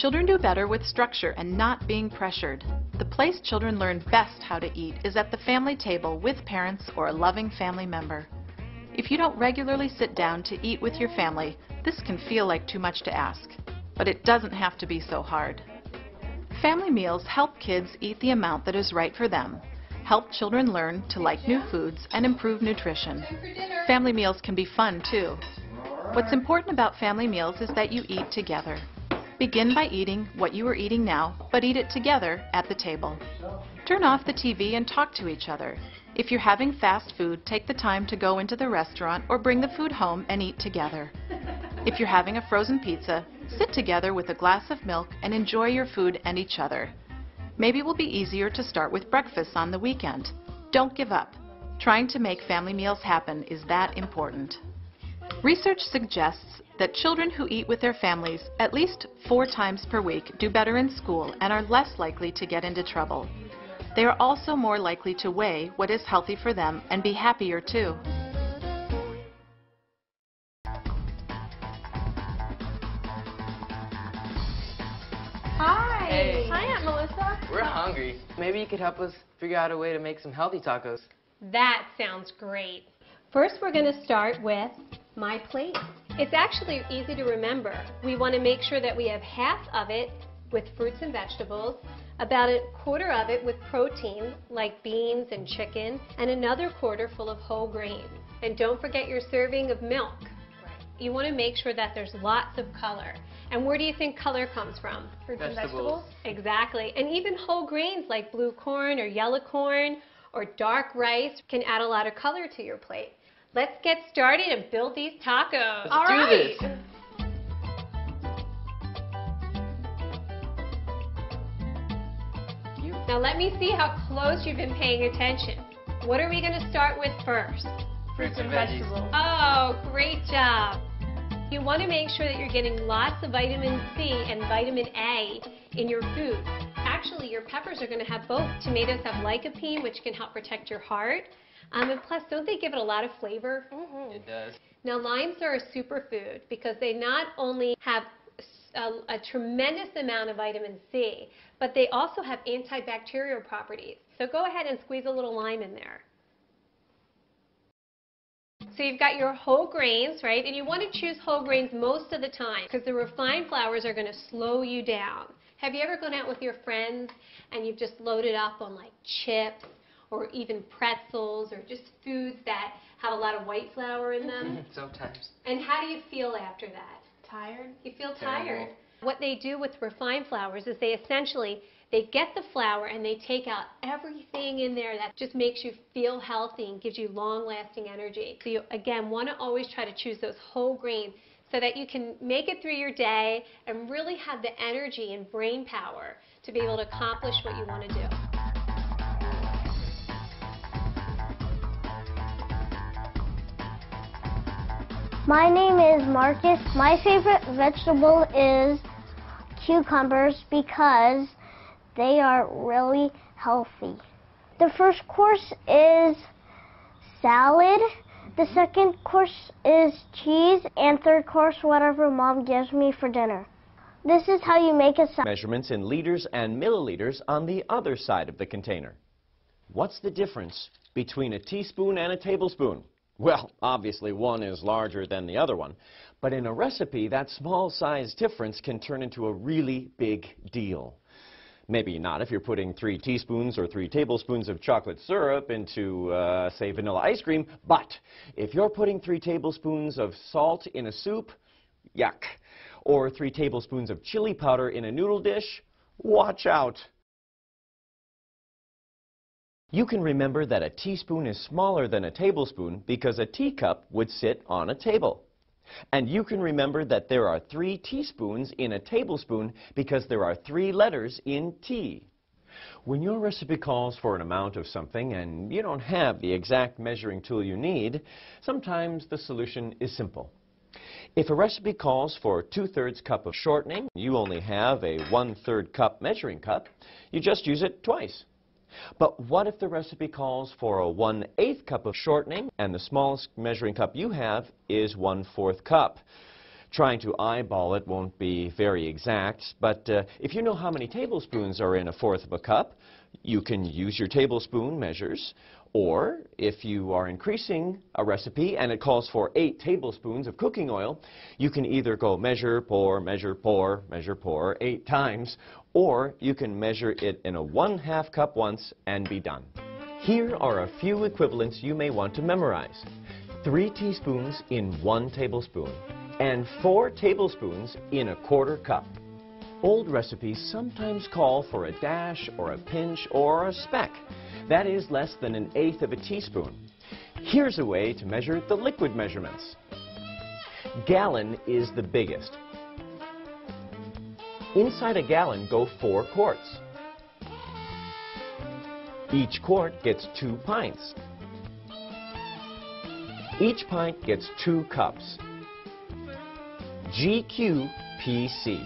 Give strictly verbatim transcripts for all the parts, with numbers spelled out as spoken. Children do better with structure and not being pressured. The place children learn best how to eat is at the family table with parents or a loving family member. If you don't regularly sit down to eat with your family, this can feel like too much to ask, but it doesn't have to be so hard. Family meals help kids eat the amount that is right for them, help children learn to like new foods, and improve nutrition. Family meals can be fun, too. What's important about family meals is that you eat together. Begin by eating what you are eating now, but eat it together at the table. Turn off the T V and talk to each other. If you're having fast food, take the time to go into the restaurant or bring the food home and eat together. If you're having a frozen pizza, sit together with a glass of milk and enjoy your food and each other. Maybe it will be easier to start with breakfast on the weekend. Don't give up. Trying to make family meals happen is that important. Research suggests that children who eat with their families at least four times per week do better in school and are less likely to get into trouble. They are also more likely to weigh what is healthy for them and be happier too. Hi! Hey. Hi, Aunt Melissa. We're hungry. Maybe you could help us figure out a way to make some healthy tacos. That sounds great. First, we're going to start with my plate. It's actually easy to remember. We want to make sure that we have half of it with fruits and vegetables, about a quarter of it with protein like beans and chicken, and another quarter full of whole grain. And don't forget your serving of milk. You want to make sure that there's lots of color. And where do you think color comes from? Fruits and vegetables. Exactly. And even whole grains like blue corn or yellow corn or dark rice can add a lot of color to your plate. Let's get started and build these tacos. All right. Let's do this. Now let me see how close you've been paying attention. What are we going to start with first? Fruits and vegetables. Oh, great job. You want to make sure that you're getting lots of vitamin C and vitamin A in your food. Actually, your peppers are going to have both. Tomatoes have lycopene, which can help protect your heart. Um, and plus, don't they give it a lot of flavor? Mm-hmm. It does. Now, limes are a superfood because they not only have a, a tremendous amount of vitamin C, but they also have antibacterial properties. So go ahead and squeeze a little lime in there. So you've got your whole grains, right? And you want to choose whole grains most of the time because the refined flours are going to slow you down. Have you ever gone out with your friends and you've just loaded up on like chips or even pretzels or just foods that have a lot of white flour in them? Sometimes. And how do you feel after that? Tired. You feel tired. Terrible. What they do with refined flours is they essentially, they get the flour and they take out everything in there that just makes you feel healthy and gives you long-lasting energy. So you, again, want to always try to choose those whole grains so that you can make it through your day and really have the energy and brain power to be able to accomplish what you want to do. My name is Marcus. My favorite vegetable is cucumbers because they are really healthy. The first course is salad. The second course is cheese. And third course, whatever mom gives me for dinner. This is how you make a salad. Measurements in liters and milliliters on the other side of the container. What's the difference between a teaspoon and a tablespoon? Well, obviously one is larger than the other one. But in a recipe, that small size difference can turn into a really big deal. Maybe not if you're putting three teaspoons or three tablespoons of chocolate syrup into, uh, say, vanilla ice cream, but if you're putting three tablespoons of salt in a soup, yuck. Or three tablespoons of chili powder in a noodle dish, watch out. You can remember that a teaspoon is smaller than a tablespoon because a teacup would sit on a table. And you can remember that there are three teaspoons in a tablespoon because there are three letters in T. When your recipe calls for an amount of something and you don't have the exact measuring tool you need, sometimes the solution is simple. If a recipe calls for two-thirds cup of shortening, you only have a one-third cup measuring cup, you just use it twice. But what if the recipe calls for a one-eighth cup of shortening and the smallest measuring cup you have is one-fourth cup? Trying to eyeball it won't be very exact, but uh, if you know how many tablespoons are in a fourth of a cup, you can use your tablespoon measures. Or if you are increasing a recipe and it calls for eight tablespoons of cooking oil, you can either go measure, pour, measure, pour, measure, pour eight times, or you can measure it in a one-half cup once and be done. Here are a few equivalents you may want to memorize. Three teaspoons in one tablespoon and four tablespoons in a quarter cup. Old recipes sometimes call for a dash or a pinch or a speck. That is less than an eighth of a teaspoon. Here's a way to measure the liquid measurements. Gallon is the biggest. Inside a gallon go four quarts. Each quart gets two pints. Each pint gets two cups. G Q P C.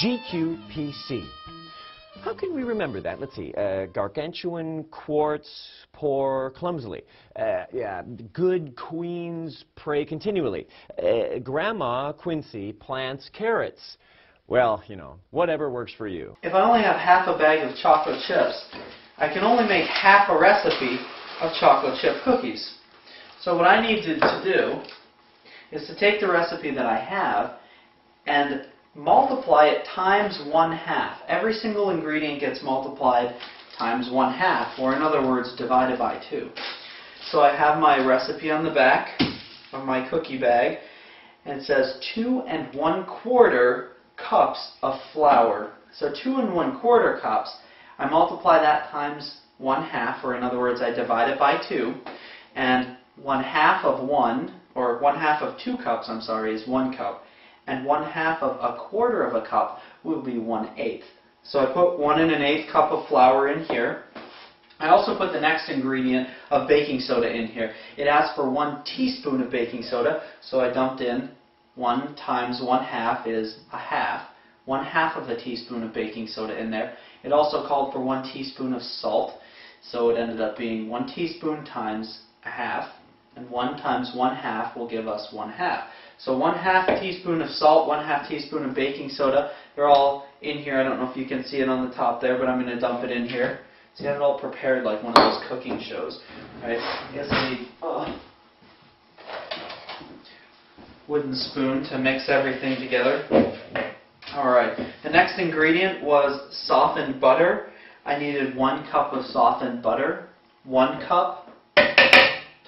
G Q P C. How can we remember that? Let's see. Uh, gargantuan, quartz, pour, clumsily. Uh, yeah, good queens pray continually. Uh, grandma Quincy plants carrots. Well, you know, whatever works for you. If I only have half a bag of chocolate chips, I can only make half a recipe of chocolate chip cookies. So what I need to, to do is to take the recipe that I have and multiply it times one half. Every single ingredient gets multiplied times one half, or in other words, divided by two. So I have my recipe on the back of my cookie bag, and it says two and one quarter cups of flour. So two and one quarter cups, I multiply that times one half, or in other words, I divide it by two, and one half of one, or one half of two cups, I'm sorry, is one cup. And one half of a quarter of a cup will be one eighth. So I put one and an eighth cup of flour in here. I also put the next ingredient of baking soda in here. It asked for one teaspoon of baking soda, so I dumped in one times one half is a half. One half of the teaspoon of baking soda in there. It also called for one teaspoon of salt, so it ended up being one teaspoon times a half. And one times one half will give us one half. So one half teaspoon of salt, one half teaspoon of baking soda. They're all in here. I don't know if you can see it on the top there, but I'm going to dump it in here. So you have it all prepared like one of those cooking shows. All right. I guess I need a wooden spoon to mix everything together. All right. The next ingredient was softened butter. I needed one cup of softened butter. One cup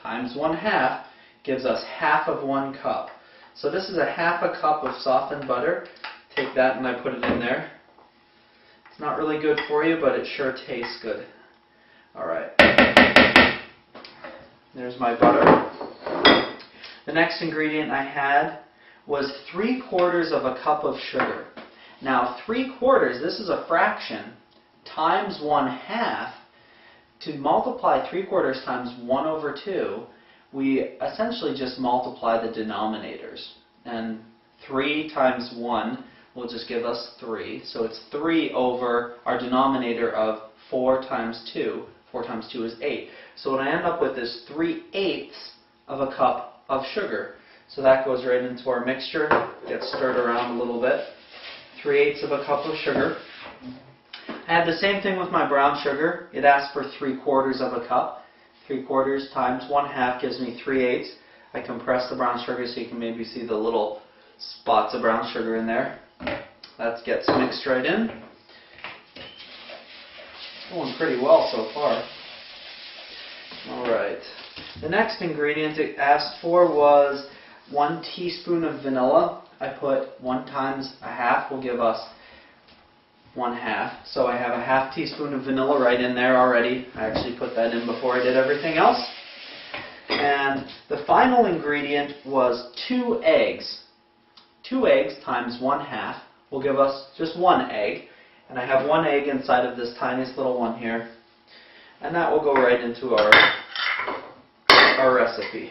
times one half gives us half of one cup. So this is a half a cup of softened butter. Take that and I put it in there. It's not really good for you, but it sure tastes good. Alright. There's my butter. The next ingredient I had was three quarters of a cup of sugar. Now three quarters, this is a fraction, times one half. To multiply three quarters times one over two, we essentially just multiply the denominators. And three times one will just give us three. So it's three over our denominator of four times two. Four times two is eight. So what I end up with is three eighths of a cup of sugar. So that goes right into our mixture. Gets stirred around a little bit. Three eighths of a cup of sugar. I had the same thing with my brown sugar. It asked for three quarters of a cup. Three quarters times one half gives me three eighths. I compress the brown sugar so you can maybe see the little spots of brown sugar in there. That gets mixed right in. Going pretty well so far. Alright. The next ingredient it asked for was one teaspoon of vanilla. I put one times a half will give us one half. So I have a half teaspoon of vanilla right in there already. I actually put that in before I did everything else. And the final ingredient was two eggs. Two eggs times one half will give us just one egg. And I have one egg inside of this tiniest little one here. And that will go right into our, our recipe.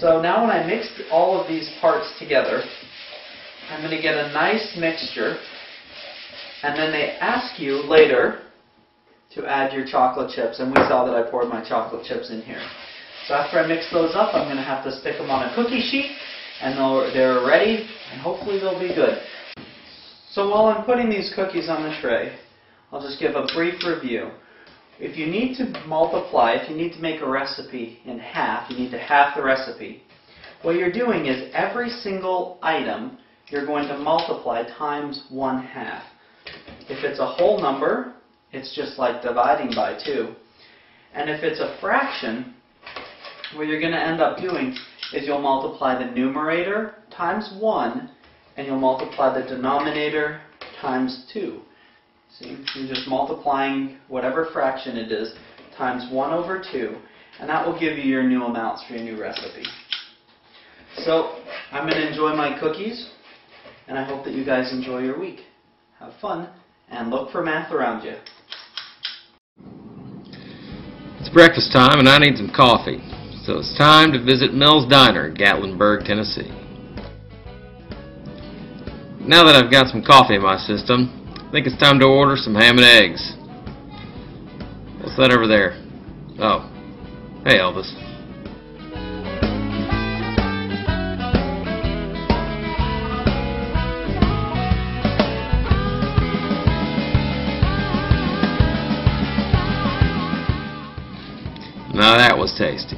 So now when I mix all of these parts together, I'm going to get a nice mixture. And then they ask you later to add your chocolate chips, and we saw that I poured my chocolate chips in here. So after I mix those up, I'm going to have to stick them on a cookie sheet, and they're ready, and hopefully they'll be good. So while I'm putting these cookies on the tray, I'll just give a brief review. If you need to multiply, if you need to make a recipe in half, you need to half the recipe. What you're doing is every single item you're going to multiply times one half. If it's a whole number, it's just like dividing by two. And if it's a fraction, what you're going to end up doing is you'll multiply the numerator times one, and you'll multiply the denominator times two. See, you're just multiplying whatever fraction it is times one over two, and that will give you your new amounts for your new recipe. So I'm going to enjoy my cookies, and I hope that you guys enjoy your week. Have fun, and look for math around you. It's breakfast time, and I need some coffee, so it's time to visit Mel's Diner in Gatlinburg, Tennessee. Now that I've got some coffee in my system, I think it's time to order some ham and eggs. What's that over there? Oh, hey Elvis. Now that was tasty.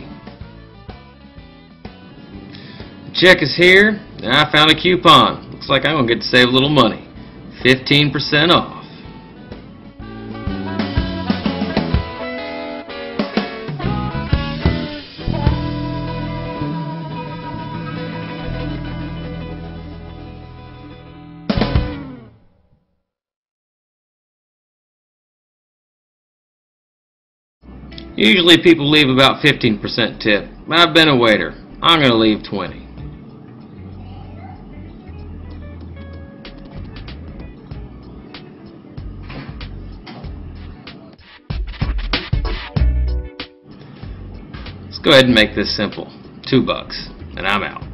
The check is here, and I found a coupon. Looks like I'm gonna get to save a little money. fifteen percent off. Usually people leave about fifteen percent tip, but I've been a waiter. I'm going to leave twenty. Let's go ahead and make this simple. Two bucks, and I'm out.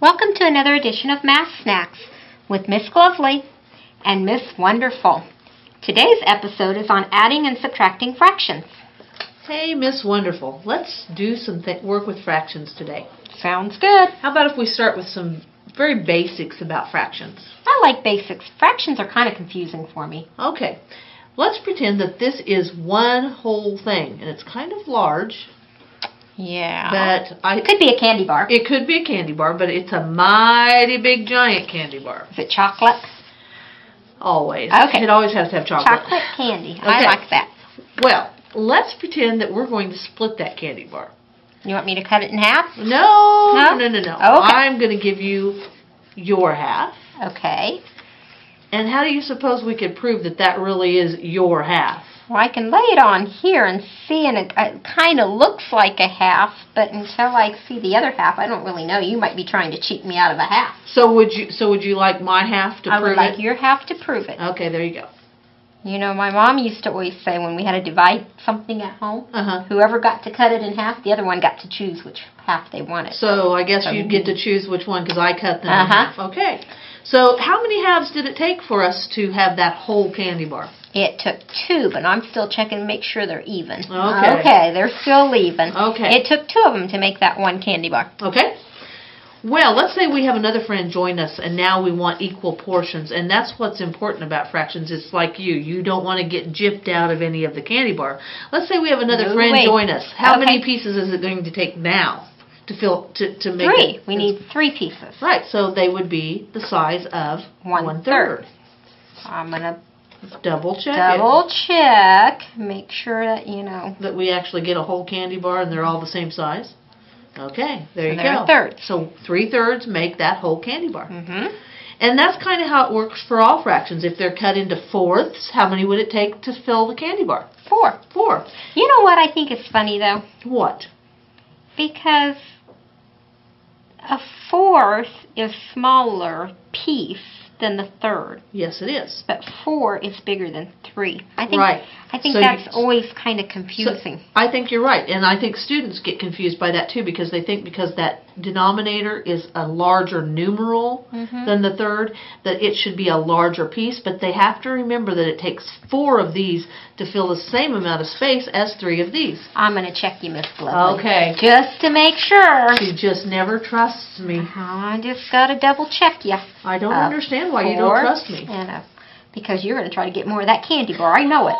Welcome to another edition of Math Snacks with Miss Glovely and Miss Wonderful. Today's episode is on adding and subtracting fractions. Hey Miss Wonderful, let's do some th work with fractions today. Sounds good. How about if we start with some very basics about fractions? I like basics. Fractions are kind of confusing for me. Okay, let's pretend that this is one whole thing, and it's kind of large. Yeah. But I, it could be a candy bar. It could be a candy bar, but it's a mighty big giant candy bar. Is it chocolate? Always. Okay. It always has to have chocolate. Chocolate candy. Okay. I like that. Well, let's pretend that we're going to split that candy bar. You want me to cut it in half? No. No, no, no, no. Okay. I'm going to give you your half. Okay. And how do you suppose we could prove that that really is your half? Well, I can lay it on here and see, and it, it kind of looks like a half, but until I see the other half, I don't really know. You might be trying to cheat me out of a half. So would you? So would you like my half to prove it? I would like your half to prove it. Okay, there you go. You know, my mom used to always say when we had to divide something at home, uh-huh. whoever got to cut it in half, the other one got to choose which half they wanted. So I guess so you'd get to choose which one because I cut them uh-huh. in half. Okay. So how many halves did it take for us to have that whole candy bar? It took two, but I'm still checking to make sure they're even. Okay. Okay, they're still even. Okay. It took two of them to make that one candy bar. Okay. Well, let's say we have another friend join us, and now we want equal portions, and that's what's important about fractions. It's like you. You don't want to get gypped out of any of the candy bar. Let's say we have another no, friend wait. join us. How okay. many pieces is it going to take now to fill to, to make three. It? Three. We need three pieces. Right, so they would be the size of one, one third. third. I'm going to... Double check Double it. check. Make sure that, you know... that we actually get a whole candy bar and they're all the same size. Okay, there and you go. Third. So three-thirds make that whole candy bar. Mm-hmm. And that's kind of how it works for all fractions. If they're cut into fourths, how many would it take to fill the candy bar? Four. Four. You know what I think is funny, though? What? Because a fourth is smaller piece than the third. Yes, it is. But four is bigger than three. I think, right. I think so that's you, always kind of confusing. So I think you're right. And I think students get confused by that, too, because they think because that denominator is a larger numeral mm-hmm. than the third, that it should be a larger piece. But they have to remember that it takes four of these to fill the same amount of space as three of these. I'm going to check you, Miss Glovely. Okay. Just to make sure. She just never trusts me. I just got to double check you. I don't uh, understand why you don't trust me. And a, because you're going to try to get more of that candy bar. I know it.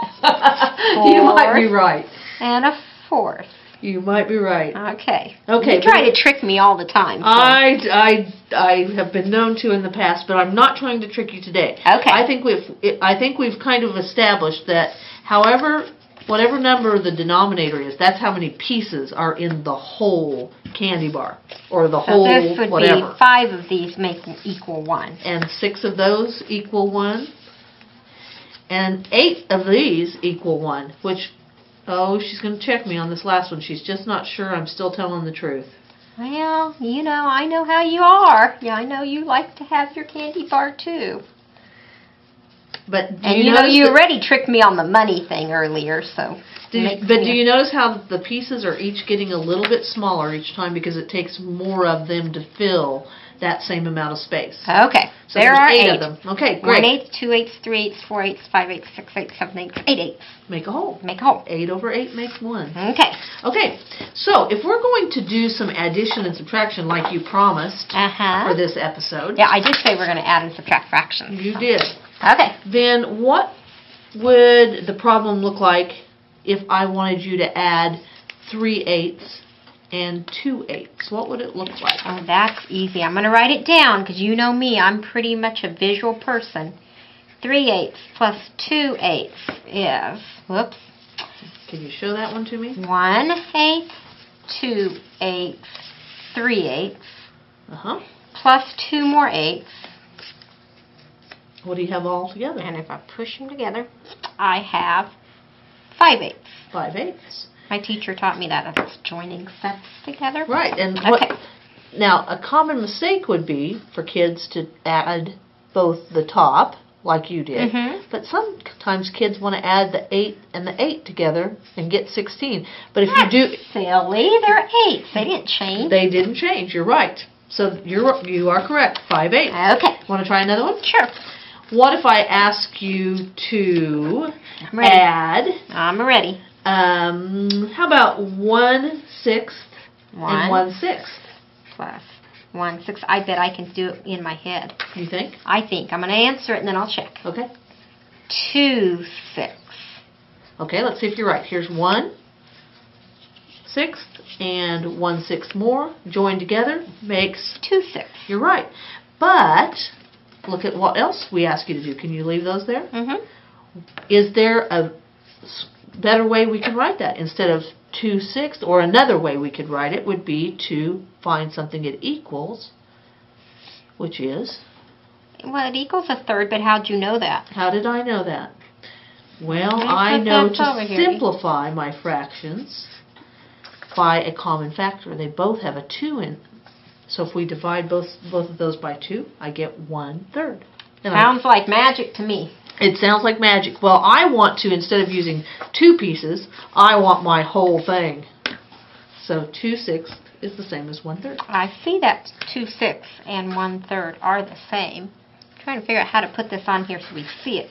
You might be right. And a fourth. You might be right. Okay. Okay. You try to trick me all the time. So. I, I, I have been known to in the past, but I'm not trying to trick you today. Okay. I think we've, I think we've kind of established that however, whatever number the denominator is, that's how many pieces are in the whole candy bar, or the so whole whatever. So this would whatever. be five of these making equal one. And six of those equal one. And eight of these equal one, which, oh, she's going to check me on this last one. She's just not sure I'm still telling the truth. Well, you know, I know how you are. Yeah, I know you like to have your candy bar, too. But do and you, you know, you already tricked me on the money thing earlier, so. Do you, but do you notice how the pieces are each getting a little bit smaller each time because it takes more of them to fill that same amount of space? Okay. So there are eight, eight of them. Okay, great. One eighth, two eighths, three eighths, four eighths, five eighths, six eighths, seven eighths, eight eighths. Make a whole. Make a whole. Eight over eight makes one. Okay. Okay. So if we're going to do some addition and subtraction like you promised uh-huh. for this episode. Yeah, I did say we're going to add and subtract fractions. You so. did. Okay. Then what would the problem look like if I wanted you to add three eighths and two eighths? What would it look like? Oh, that's easy. I'm going to write it down because you know me. I'm pretty much a visual person. three eighths plus two eighths is, whoops. Can you show that one to me? one eighth, two eighths, three eighths, uh-huh. plus two more eighths. What do you have all together? And if I push them together, I have five eighths. five eighths. My teacher taught me that. That's joining sets together. Right. And okay. What, now, a common mistake would be for kids to add both the top, like you did, mm-hmm. but sometimes kids want to add the eight and the eight together and get sixteen. But if That's you do... silly. They're eights. They didn't change. They didn't change. You're right. So you're, you are correct. five eighths. Okay. Want to try another one? Sure. What if I ask you to I'm ready. add? I'm ready. Um, how about one sixth one and one sixth plus one sixth? I bet I can do it in my head. You think? I think. I'm going to answer it and then I'll check. Okay. Two sixths. Okay. Let's see if you're right. Here's one sixth and one sixth more joined together makes two sixths. You're right, but. Look at what else we ask you to do. Can you leave those there? Mm-hmm. Is there a better way we can write that? Instead of two sixths, or another way we could write it would be to find something it equals, which is? Well, it equals a third, but how did you know that? How did I know that? Well, I know to simplify my fractions by a common factor. They both have a two in them. So if we divide both both of those by two, I get one third. And sounds I, like magic to me. It sounds like magic. Well, I want to, instead of using two pieces, I want my whole thing. So two sixths is the same as one third. I see that two sixths and one third are the same. I'm trying to figure out how to put this on here so we see it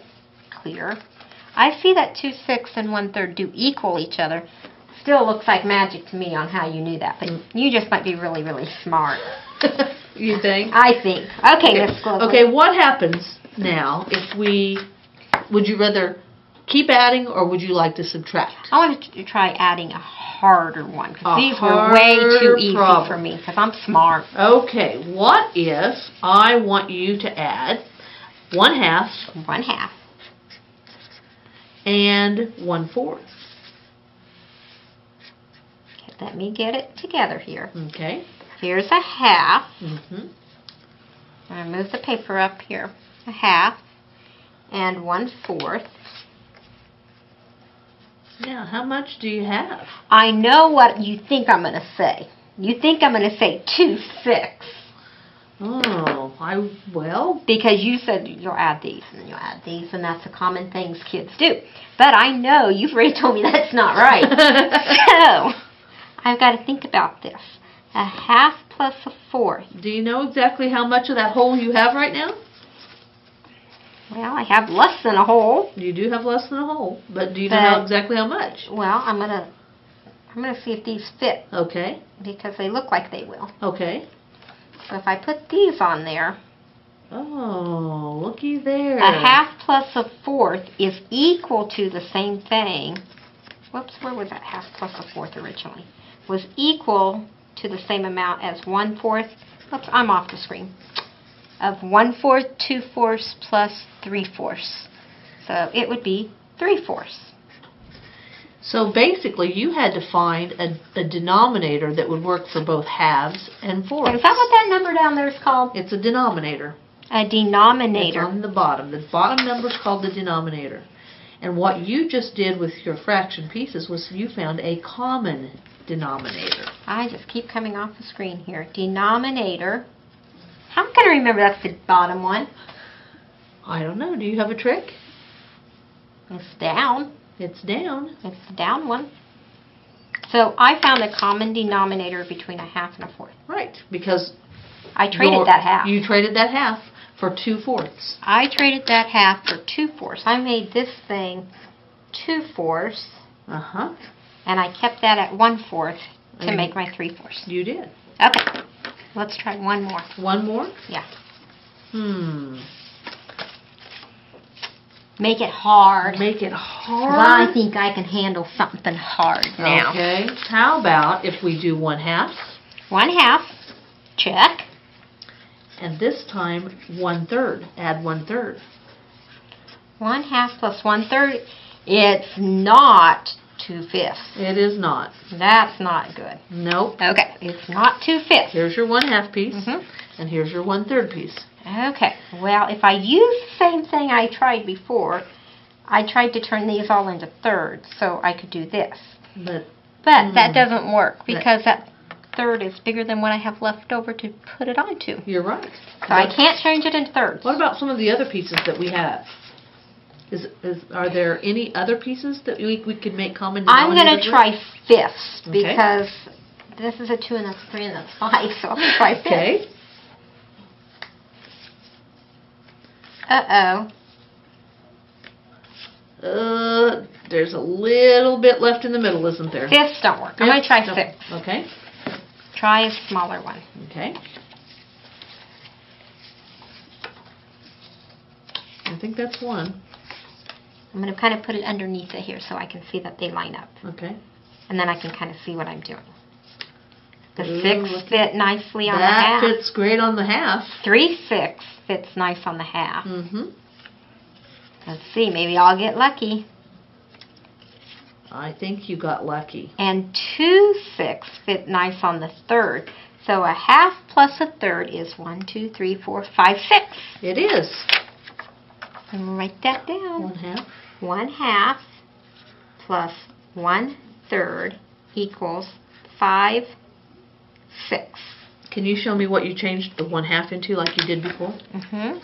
clear. I see that two sixths and one third do equal each other. Still looks like magic to me on how you knew that, but you just might be really, really smart. You think? I think. Okay, Miss Glovely. Okay, what happens now if we, would you rather keep adding or would you like to subtract? I want to try adding a harder one, because these were way too easy problem. for me, because I'm smart. Okay, what if I want you to add one half, one half, and one fourth? Let me get it together here. Okay. Here's a half. Mm-hmm. I'm going to move the paper up here. A half and one fourth. Now, how much do you have? I know what you think I'm going to say. You think I'm going to say two sixths. Oh. I will. Because you said you'll add these, and then you'll add these, and that's the common things kids do. But I know you've already told me that's not right. So, I've got to think about this. A half plus a fourth. Do you know exactly how much of that whole you have right now? Well, I have less than a whole. You do have less than a whole, but do you but, know how exactly how much? Well, I'm gonna, I'm gonna see if these fit. Okay. Because they look like they will. Okay. So if I put these on there. Oh, looky there. A half plus a fourth is equal to the same thing. Whoops, where was that half plus a fourth originally? Was equal to the same amount as one fourth. Oops, I'm off the screen. Of one-fourth, two-fourths, plus three-fourths. So it would be three-fourths. So basically, you had to find a, a denominator that would work for both halves and fourths. Is that what that number down there is called? It's a denominator. A denominator. It's on the bottom. The bottom number is called the denominator. And what you just did with your fraction pieces was you found a common denominator. I just keep coming off the screen here. Denominator. How am I going to remember that's the bottom one? I don't know. Do you have a trick? It's down. It's down. It's the down one. So I found a common denominator between a half and a fourth. Right, because I traded that half. You traded that half for two fourths. I traded that half for two fourths. I made this thing two fourths. Uh huh. And I kept that at one fourth to make my three fourths. You did. Okay. Let's try one more. One more? Yeah. Hmm. Make it hard. Make it hard? Well, I think I can handle something hard now. Okay. How about if we do one half? One half. Check. And this time, one third. Add one third. One half plus one third. It's not two-fifths. It is not. That's not good. Nope. Okay. It's not two-fifths. Here's your one-half piece, mm-hmm. and here's your one-third piece. Okay. Well, if I use the same thing I tried before, I tried to turn these all into thirds, so I could do this. But, but mm, that doesn't work, because that third is bigger than what I have left over to put it onto. You're right. So but I can't change it into thirds. What about some of the other pieces that we have? Is, is, are there any other pieces that we, we could make common denominators? I'm going to try fifths, okay. because this is a two and a three and a five, so I'm going to try fifths. Okay. Uh-oh. Uh, there's a little bit left in the middle, isn't there? Fifths don't work. Fifths? I'm going to try no. sixths. Okay. Try a smaller one. Okay. I think that's one. I'm going to kind of put it underneath it here so I can see that they line up. Okay. And then I can kind of see what I'm doing. The Ooh, six fit nicely on the half. That fits great on the half. Three six fits nice on the half. Mm-hmm. Let's see. Maybe I'll get lucky. I think you got lucky. And two six fit nice on the third. So a half plus a third is one, two, three, four, five, six. It is. And write that down. One half. One half plus one third equals five sixths. Can you show me what you changed the one half into like you did before? Mm-hmm.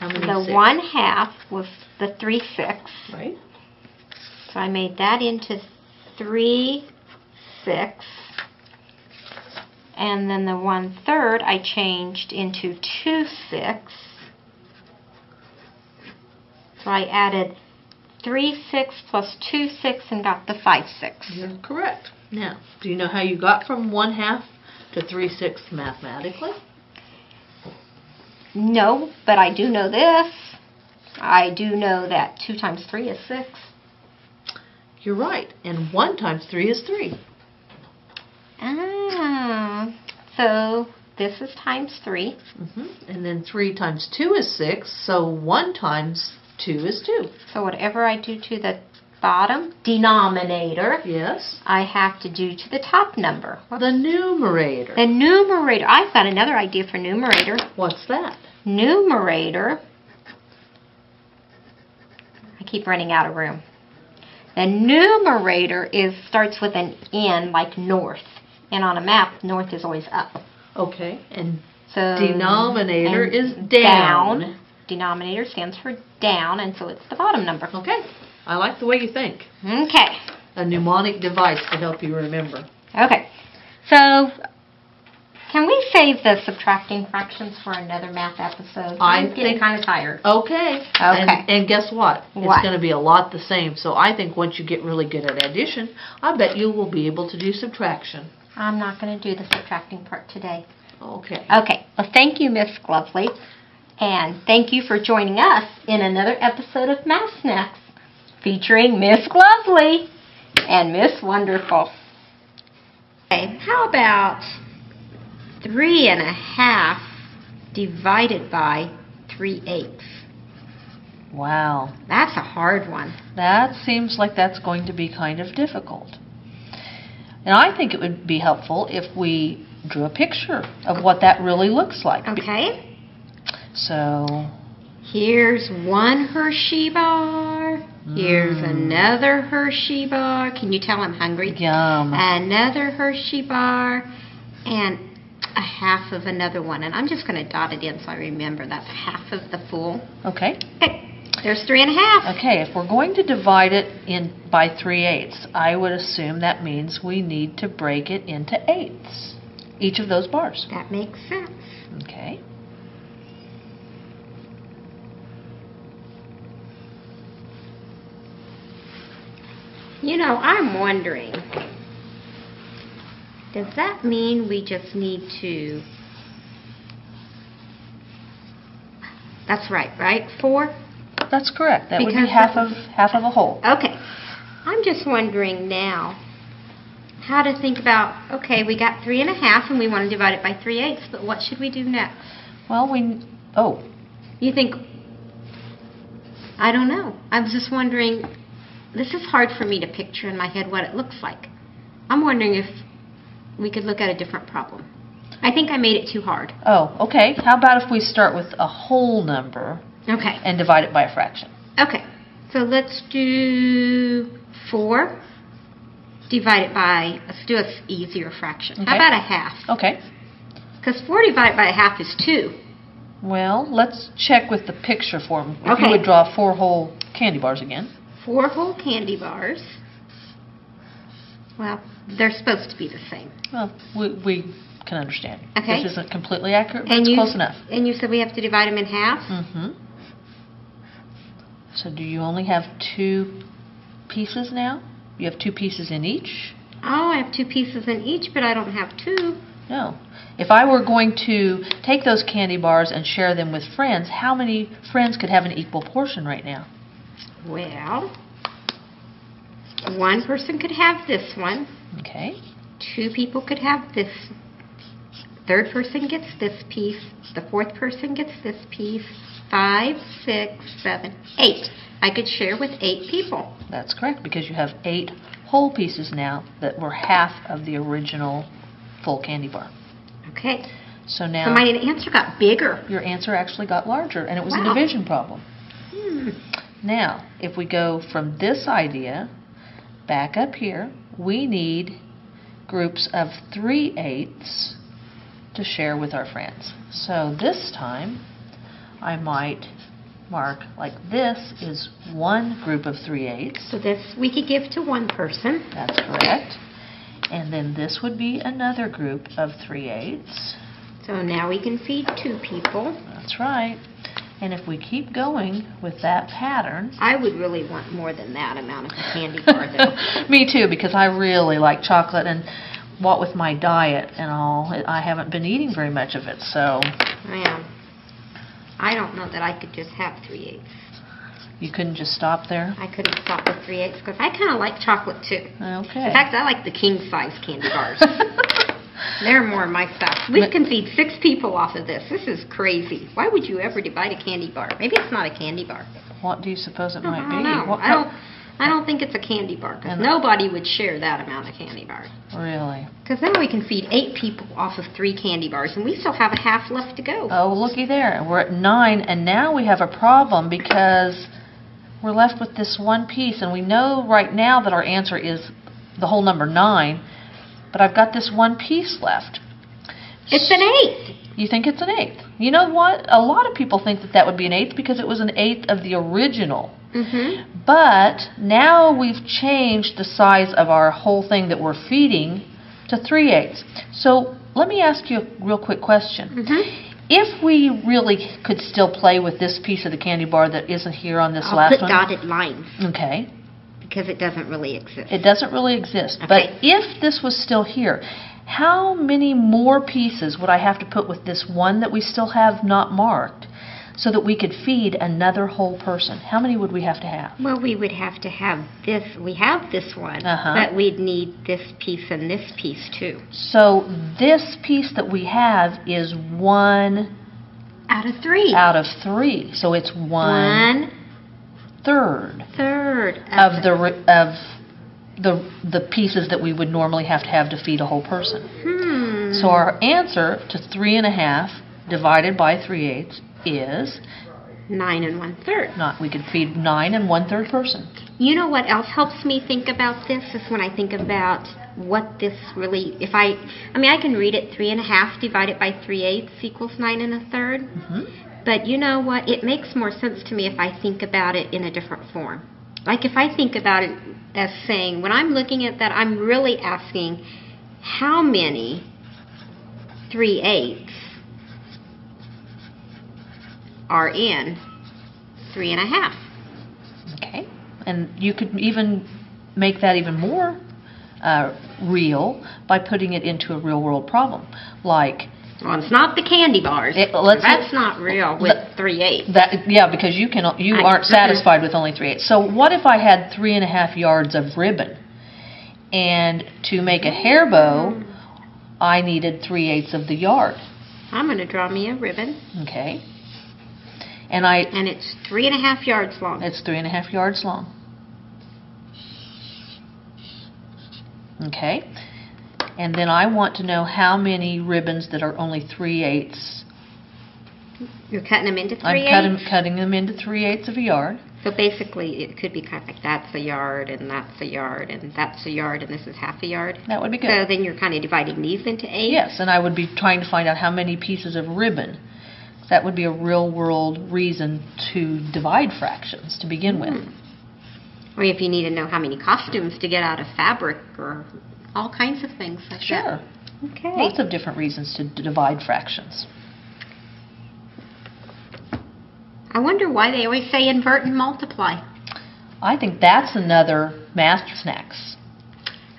How many The six? One half was the three sixths. Right. So I made that into three sixths. And then the one third I changed into two sixths. So I added three sixths plus two sixths and got the five sixths. You're correct. Now, do you know how you got from one half to three sixths mathematically? No, but I do know this. I do know that two times three is six. You're right. And one times three is three. Ah. So this is times three. Mm-hmm. And then three times two is six. So one times two is two. So whatever I do to the bottom denominator, yes, I have to do to the top number. What's the numerator? The numerator. I've got another idea for numerator. What's that? Numerator. I keep running out of room. The numerator is starts with an N, like north. And on a map, north is always up. Okay. And So denominator is down. down. Denominator stands for down, and so it's the bottom number. Okay. I like the way you think. Okay. A mnemonic device to help you remember. Okay. So, can we save the subtracting fractions for another math episode? I'm I getting kind of tired. Okay. Okay. And, and guess what? What? It's going to be a lot the same. So I think once you get really good at addition, I bet you will be able to do subtraction. I'm not going to do the subtracting part today. Okay. Okay. Well, thank you, Miss Glovely. And thank you for joining us in another episode of Math Snacks featuring Miss Glovely and Miss Wonderful. Okay, how about three and a half divided by three eighths? Wow. That's a hard one. That seems like that's going to be kind of difficult. And I think it would be helpful if we drew a picture of what that really looks like. Okay. So, here's one Hershey bar. Mm. Here's another Hershey bar. Can you tell I'm hungry? Yum. Another Hershey bar. And a half of another one. And I'm just going to dot it in so I remember. That's half of the full. Okay. Okay. There's three and a half. Okay. If we're going to divide it in by three eighths, I would assume that means we need to break it into eighths. Each of those bars. That makes sense. Okay. You know, I'm wondering, does that mean we just need to, that's right, right? Four? That's correct. That because would be half of, half of a whole. Okay. I'm just wondering now how to think about, okay, we got three and a half and we want to divide it by three eighths, but what should we do next? Well, we, oh. You think, I don't know. I was just wondering. This is hard for me to picture in my head what it looks like. I'm wondering if we could look at a different problem. I think I made it too hard. Oh, okay. How about if we start with a whole number, okay, and divide it by a fraction? Okay. So let's do four, divide it by, let's do an easier fraction. Okay. How about a half? Okay. Because four divided by a half is two. Well, let's check with the picture form. If okay. you would draw four whole candy bars again. Four whole candy bars. Well, they're supposed to be the same. Well, we, we can understand. Okay. This isn't completely accurate, but and it's you, close enough. And you said we have to divide them in half? Mm-hmm. So do you only have two pieces now? You have two pieces in each? Oh, I have two pieces in each, but I don't have two. No. If I were going to take those candy bars and share them with friends, how many friends could have an equal portion right now? Well, one person could have this one. Okay. Two people could have this. Third person gets this piece. The fourth person gets this piece. Five, six, seven, eight. I could share with eight people. That's correct, because you have eight whole pieces now that were half of the original full candy bar. Okay. So now, so my answer got bigger. Your answer actually got larger, and it was wow. a division problem. Hmm. Now, if we go from this idea back up here, we need groups of three eighths to share with our friends. So this time, I might mark like this is one group of three eighths. So this we could give to one person. That's correct. And then this would be another group of three eighths. So now we can feed two people. That's right. And if we keep going with that pattern... I would really want more than that amount of candy bar, though. Me too, because I really like chocolate, and what with my diet and all, I haven't been eating very much of it, so... Yeah. I don't know that I could just have three eighths. You couldn't just stop there? I couldn't stop with three eighths, because I kind of like chocolate, too. Okay. In fact, I like the king-size candy bars. They're more my stuff. We can feed six people off of this. This is crazy. Why would you ever divide a candy bar? Maybe it's not a candy bar. What do you suppose it no, might I don't be? Know. What, I don't. I don't think it's a candy bar, because nobody would share that amount of candy bars. Really? Because now we can feed eight people off of three candy bars, and we still have a half left to go. Oh, looky there. We're at nine, and now we have a problem because we're left with this one piece, and we know right now that our answer is the whole number nine. But I've got this one piece left. It's an eighth. you think it's an eighth. You know what? A lot of people think that that would be an eighth because it was an eighth of the original. Mm-hmm. But now we've changed the size of our whole thing that we're feeding to three-eighths. So let me ask you a real quick question. Mm-hmm. If we really could still play with this piece of the candy bar that isn't here on this I'll last one. I'll put dotted lines. Okay. Because it doesn't really exist. It doesn't really exist. Okay. But if this was still here, how many more pieces would I have to put with this one that we still have not marked so that we could feed another whole person? How many would we have to have? Well, we would have to have this. We have this one, uh-huh. but we'd need this piece and this piece, too. So this piece that we have is one... Out of three. Out of three. So it's one... One... Third. Third. Of, of the... Of the the pieces that we would normally have to have to feed a whole person. Hmm. So our answer to three and a half divided by three eighths is nine and one third. Not we could feed nine and one third person. You know what else helps me think about this is when I think about what this really. If I, I mean, I can read it three and a half divided by three eighths equals nine and a third. Mm-hmm. But you know what? It makes more sense to me if I think about it in a different form. Like if I think about it as saying, when I'm looking at that, I'm really asking how many three-eighths are in three and a half. Okay. And you could even make that even more uh, real by putting it into a real-world problem. Like... Well, it's not the candy bars. It, let's That's see. not real with three-eighths. Yeah, because you, can, you aren't satisfied with only three-eighths. So what if I had three and a half yards of ribbon? And to make a hair bow, I needed three-eighths of the yard. I'm going to draw me a ribbon. Okay. And, I, and it's three and a half yards long. It's three and a half yards long. Okay. And then I want to know how many ribbons that are only three-eighths. You're cutting them into three-eighths? I'm cutting, cutting them into three-eighths of a yard. So basically it could be kind of like that's a yard, and that's a yard, and that's a yard, and this is half a yard. That would be good. So then you're kind of dividing these into eight? Yes, and I would be trying to find out how many pieces of ribbon. That would be a real-world reason to divide fractions to begin mm. with. Or if you need to know how many costumes to get out of fabric or... All kinds of things like sure. that. Sure. Okay. Lots of different reasons to divide fractions. I wonder why they always say invert and multiply. I think that's another Master Snacks.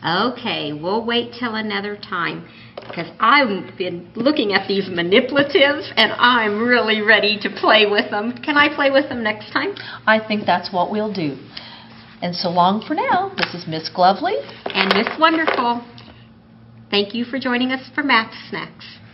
Okay, we'll wait till another time because I've been looking at these manipulatives and I'm really ready to play with them. Can I play with them next time? I think that's what we'll do. And so long for now. This is Miss Glovely and Miss Wonderful. Thank you for joining us for Math Snacks.